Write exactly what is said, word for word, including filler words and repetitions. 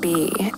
be?